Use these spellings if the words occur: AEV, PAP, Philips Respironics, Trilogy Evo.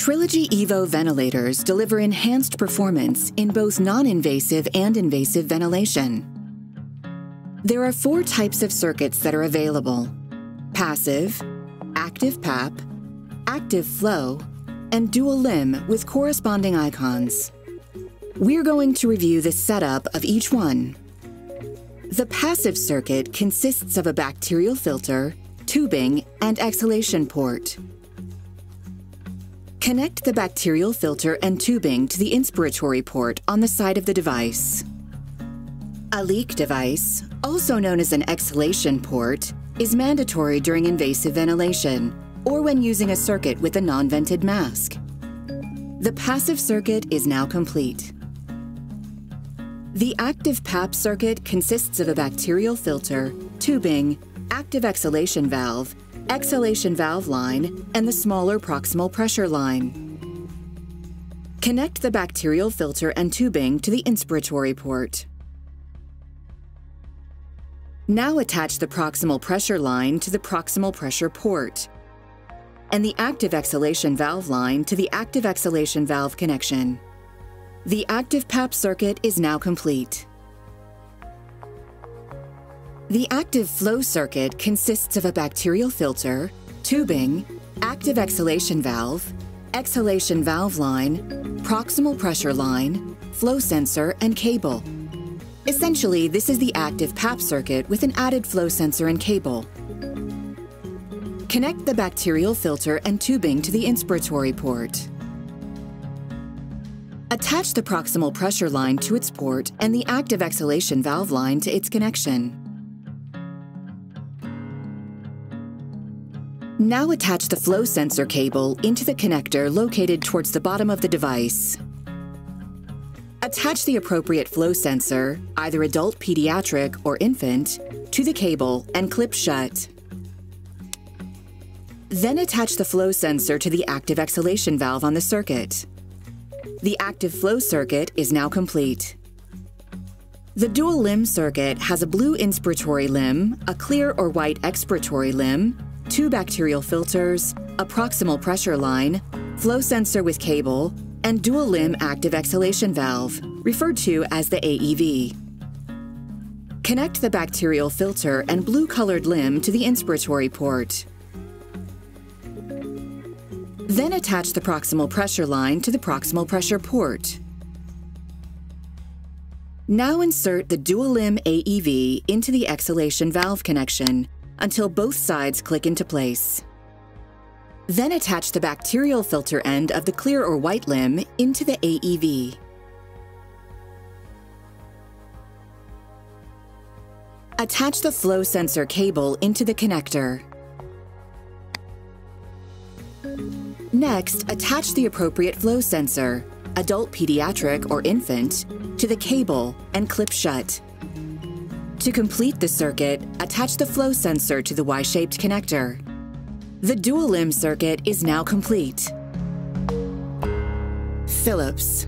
Trilogy Evo ventilators deliver enhanced performance in both non-invasive and invasive ventilation. There are four types of circuits that are available: passive, active PAP, active flow, and dual limb with corresponding icons. We're going to review the setup of each one. The passive circuit consists of a bacterial filter, tubing, and exhalation port. Connect the bacterial filter and tubing to the inspiratory port on the side of the device. A leak device, also known as an exhalation port, is mandatory during invasive ventilation or when using a circuit with a non-vented mask. The passive circuit is now complete. The active PAP circuit consists of a bacterial filter, tubing, active exhalation valve line, and the smaller proximal pressure line. Connect the bacterial filter and tubing to the inspiratory port. Now attach the proximal pressure line to the proximal pressure port and the active exhalation valve line to the active exhalation valve connection. The active PAP circuit is now complete. The active flow circuit consists of a bacterial filter, tubing, active exhalation valve line, proximal pressure line, flow sensor, and cable. Essentially, this is the active PAP circuit with an added flow sensor and cable. Connect the bacterial filter and tubing to the inspiratory port. Attach the proximal pressure line to its port and the active exhalation valve line to its connection. Now attach the flow sensor cable into the connector located towards the bottom of the device. Attach the appropriate flow sensor, either adult, pediatric, or infant, to the cable and clip shut. Then attach the flow sensor to the active exhalation valve on the circuit. The active flow circuit is now complete. The dual limb circuit has a blue inspiratory limb, a clear or white expiratory limb, two bacterial filters, a proximal pressure line, flow sensor with cable, and dual limb active exhalation valve, referred to as the AEV. Connect the bacterial filter and blue colored limb to the inspiratory port. Then attach the proximal pressure line to the proximal pressure port. Now insert the dual limb AEV into the exhalation valve connection until both sides click into place. Then attach the bacterial filter end of the clear or white limb into the AEV. Attach the flow sensor cable into the connector. Next, attach the appropriate flow sensor, adult, pediatric, or infant, to the cable and clip shut. To complete the circuit, attach the flow sensor to the Y-shaped connector. The dual limb circuit is now complete. Philips.